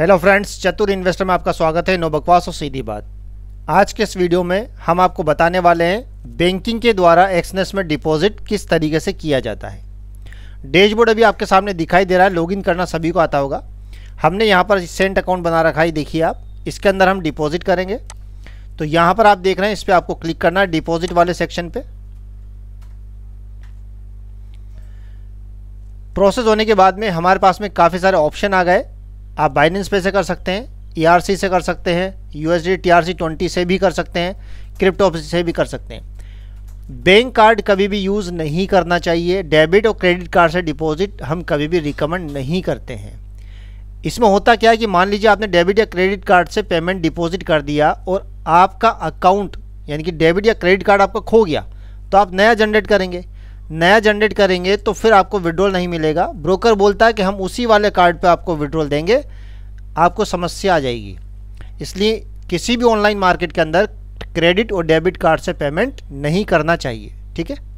Hello friends, चतुर investor में आपका स्वागत है। नो बकवास और सीधी बात। आज के इस वीडियो में हम आपको बताने वाले हैं बैंकिंग के द्वारा एक्सनेस में डिपॉजिट किस तरीके से किया जाता है। डैशबोर्ड अभी आपके सामने दिखाई दे रहा है, लॉगिन करना सभी को आता होगा। हमने यहाँ पर सेंट अकाउंट बना रखा है, देखिए आप। इसके अंदर हम डिपॉजिट करेंगे, तो यहाँ पर आप देख रहे हैं, इस पर आपको क्लिक करना है डिपॉजिट वाले सेक्शन पर। प्रोसेस होने के बाद में हमारे पास में काफ़ी सारे ऑप्शन आ गए। आप बाइनेंस पे से कर सकते हैं, ERC से कर सकते हैं, USDT TRC 20 से भी कर सकते हैं, क्रिप्टो से भी कर सकते हैं। बैंक कार्ड कभी भी यूज़ नहीं करना चाहिए। डेबिट और क्रेडिट कार्ड से डिपॉजिट हम कभी भी रिकमेंड नहीं करते हैं। इसमें होता क्या है कि मान लीजिए आपने डेबिट या क्रेडिट कार्ड से पेमेंट डिपॉजिट कर दिया और आपका अकाउंट यानी कि डेबिट या क्रेडिट कार्ड आपका खो गया, तो आप नया जनरेट करेंगे। नया जनरेट करेंगे तो फिर आपको विड्रॉल नहीं मिलेगा। ब्रोकर बोलता है कि हम उसी वाले कार्ड पे आपको विड्रॉल देंगे, आपको समस्या आ जाएगी। इसलिए किसी भी ऑनलाइन मार्केट के अंदर क्रेडिट और डेबिट कार्ड से पेमेंट नहीं करना चाहिए, ठीक है।